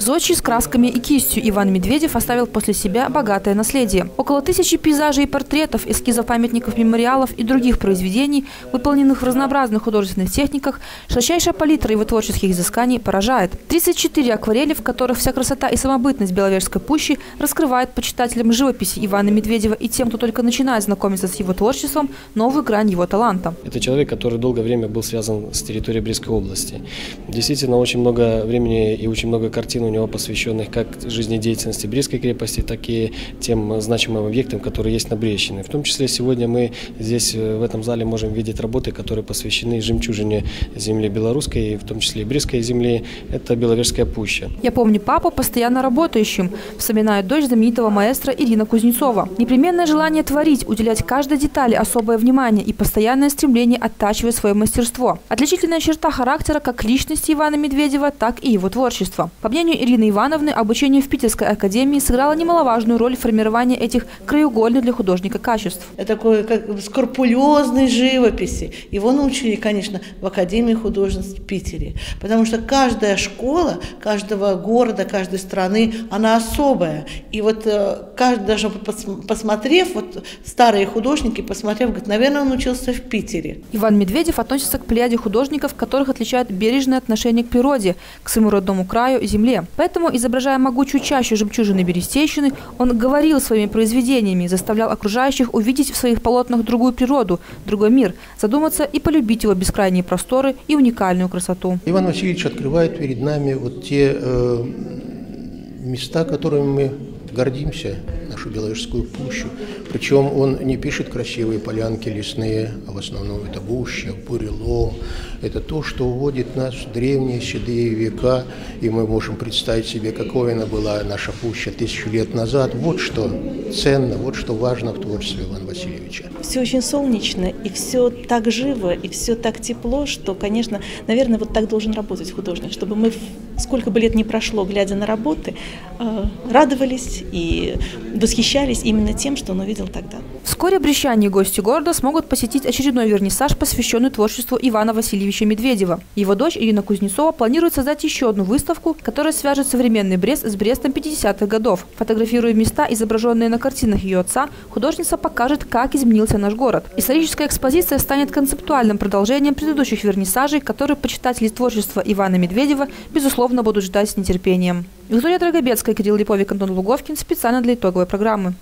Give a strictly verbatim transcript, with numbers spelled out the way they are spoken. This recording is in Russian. Зодчий с красками и кистью Иван Медведев оставил после себя богатое наследие. Около тысячи пейзажей и портретов, эскизов памятников, мемориалов и других произведений, выполненных в разнообразных художественных техниках, широчайшая палитра его творческих изысканий поражает. тридцать четыре акварели, в которых вся красота и самобытность Беловежской пущи раскрывает почитателям живописи Ивана Медведева и тем, кто только начинает знакомиться с его творчеством, новую грань его таланта. Это человек, который долгое время был связан с территорией Брестской области. Действительно, очень много времени и очень много картин у него посвященных как жизнедеятельности Брестской крепости, так и тем значимым объектам, которые есть на Брещине. В том числе сегодня мы здесь, в этом зале, можем видеть работы, которые посвящены жемчужине земли белорусской, в том числе и Брестской земли. Это Беловежская пуща. «Я помню папу постоянно работающим», вспоминает дочь знаменитого маэстро Ирина Кузнецова. Непременное желание творить, уделять каждой детали особое внимание и постоянное стремление оттачивать свое мастерство. Отличительная черта характера как личности Ивана Медведева, так и его творчества. По мнению Ирины Ивановны, обучение в Питерской академии сыграло немаловажную роль в формировании этих краеугольных для художника качеств. Это такой как скрупулезной живописи. Его научили, конечно, в Академии художеств в Питере. Потому что каждая школа, каждого города, каждой страны, она особая. И вот каждый, даже посмотрев, вот старые художники, посмотрев, говорит, наверное, он учился в Питере. Иван Медведев относится к плеяде художников, которых отличает бережное отношение к природе, к своему родному краю, земле. Поэтому, изображая могучую чащу жемчужины Берестейщины, он говорил своими произведениями, заставлял окружающих увидеть в своих полотнах другую природу, другой мир, задуматься и полюбить его бескрайние просторы и уникальную красоту. Иван Васильевич открывает перед нами вот те э, места, которыми мы гордимся, нашу Беловежскую пущу. Причем он не пишет красивые полянки лесные, а в основном это гуща, бурелом. Это то, что уводит нас в древние седые века, и мы можем представить себе, какой она была, наша пуща, тысячу лет назад. Вот что ценно, вот что важно в творчестве Ивана Васильевича. Все очень солнечно, и все так живо, и все так тепло, что, конечно, наверное, вот так должен работать художник, чтобы мы, сколько бы лет ни прошло, глядя на работы, радовались и восхищались именно тем, что он увидел тогда. Вскоре брещане и гости города смогут посетить очередной вернисаж, посвященный творчеству Ивана Васильевича Медведева. Его дочь Ирина Кузнецова планирует создать еще одну выставку, которая свяжет современный Брест с Брестом пятидесятых годов. Фотографируя места, изображенные на картинах ее отца, художница покажет, как изменился наш город. Историческая экспозиция станет концептуальным продолжением предыдущих вернисажей, которые почитатели творчества Ивана Медведева, безусловно, будут ждать с нетерпением. Виктория Дрогобецкая, Кирилл Липовик, Антон Луговкин. Специально для итоговой программы.